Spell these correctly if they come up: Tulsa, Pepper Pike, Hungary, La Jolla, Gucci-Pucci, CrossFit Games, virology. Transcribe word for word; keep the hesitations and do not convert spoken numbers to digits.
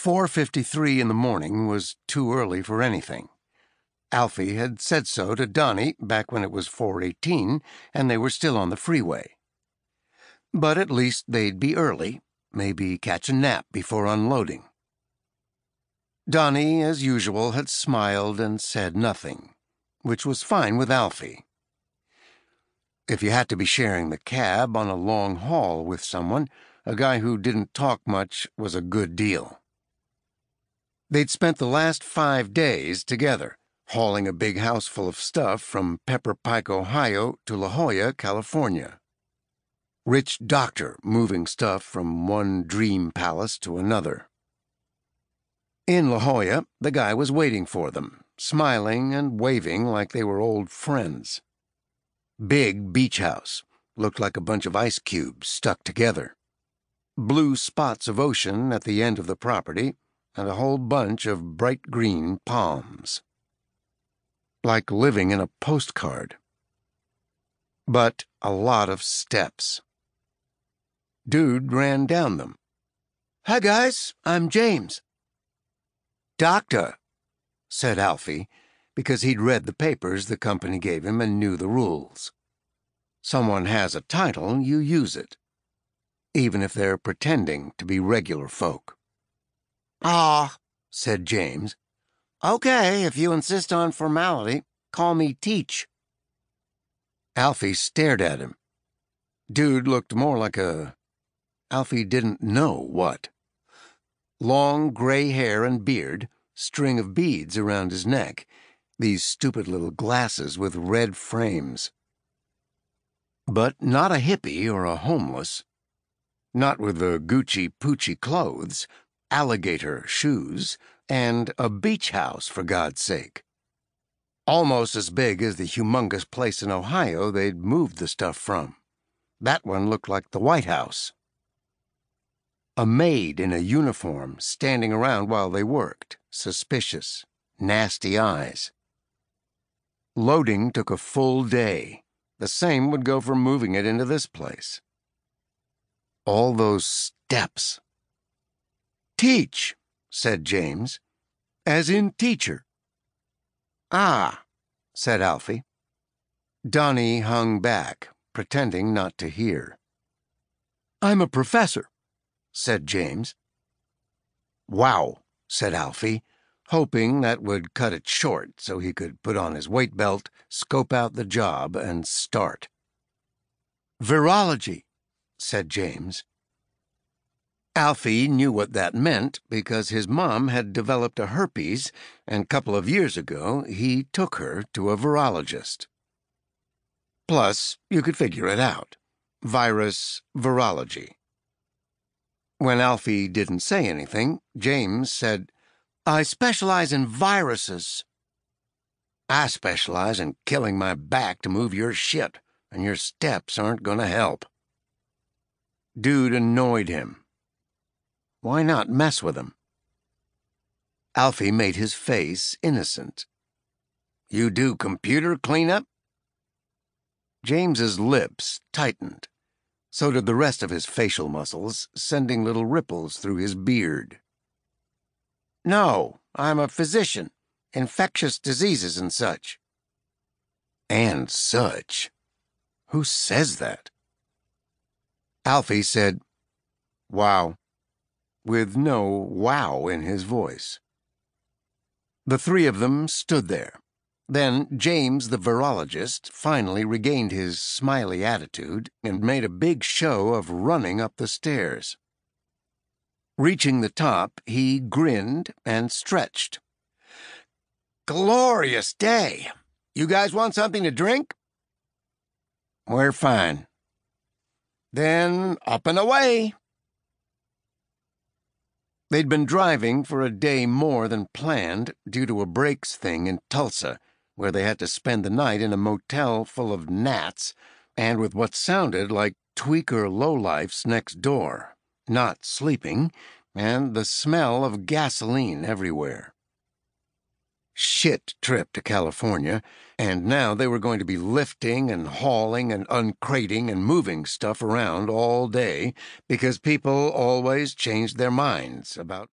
four fifty-three in the morning was too early for anything. Alfie had said so to Donnie back when it was four eighteen, and they were still on the freeway. But at least they'd be early, maybe catch a nap before unloading. Donnie, as usual, had smiled and said nothing, which was fine with Alfie. If you had to be sharing the cab on a long haul with someone, a guy who didn't talk much was a good deal. They'd spent the last five days together, hauling a big house full of stuff from Pepper Pike, Ohio to La Jolla, California. Rich doctor moving stuff from one dream palace to another. In La Jolla, the guy was waiting for them, smiling and waving like they were old friends. Big beach house, looked like a bunch of ice cubes stuck together. Blue spots of ocean at the end of the property, and a whole bunch of bright green palms. Like living in a postcard. But a lot of steps. Dude ran down them. "Hi, guys, I'm James." "Doctor," said Alfie, because he'd read the papers the company gave him and knew the rules. Someone has a title, you use it, even if they're pretending to be regular folk. "Ah," said James. "Okay, if you insist on formality, call me Teach." Alfie stared at him. Dude looked more like a... Alfie didn't know what. Long gray hair and beard, string of beads around his neck, these stupid little glasses with red frames. But not a hippie or a homeless. Not with the Gucci-Pucci clothes, alligator shoes, and a beach house, for God's sake. Almost as big as the humongous place in Ohio they'd moved the stuff from. That one looked like the White House. A maid in a uniform standing around while they worked, suspicious, nasty eyes. Loading took a full day. The same would go for moving it into this place. All those steps. "Teach," said James, "as in teacher." "Ah," said Alfie. Donnie hung back, pretending not to hear. "I'm a professor," said James. "Wow," said Alfie, hoping that would cut it short so he could put on his weight belt, scope out the job, and start. "Virology," said James. Alfie knew what that meant because his mom had developed a herpes, and a couple of years ago he took her to a virologist. Plus, you could figure it out. Virus, virology. When Alfie didn't say anything, James said, "I specialize in viruses." "I specialize in killing my back to move your shit, and your steps aren't gonna help." Dude annoyed him. Why not mess with him? Alfie made his face innocent. "You do computer cleanup?" James's lips tightened. So did the rest of his facial muscles, sending little ripples through his beard. "No, I'm a physician. Infectious diseases and such." And such? Who says that? Alfie said, "Wow," with no wow in his voice. The three of them stood there. Then James, the virologist, finally regained his smiley attitude and made a big show of running up the stairs. Reaching the top, he grinned and stretched. "Glorious day! You guys want something to drink?" "We're fine." "Then up and away!" They'd been driving for a day more than planned due to a brakes thing in Tulsa, where they had to spend the night in a motel full of gnats and with what sounded like tweaker lowlifes next door, not sleeping, and the smell of gasoline everywhere. Shit trip to California, and now they were going to be lifting and hauling and uncrating and moving stuff around all day because people always changed their minds about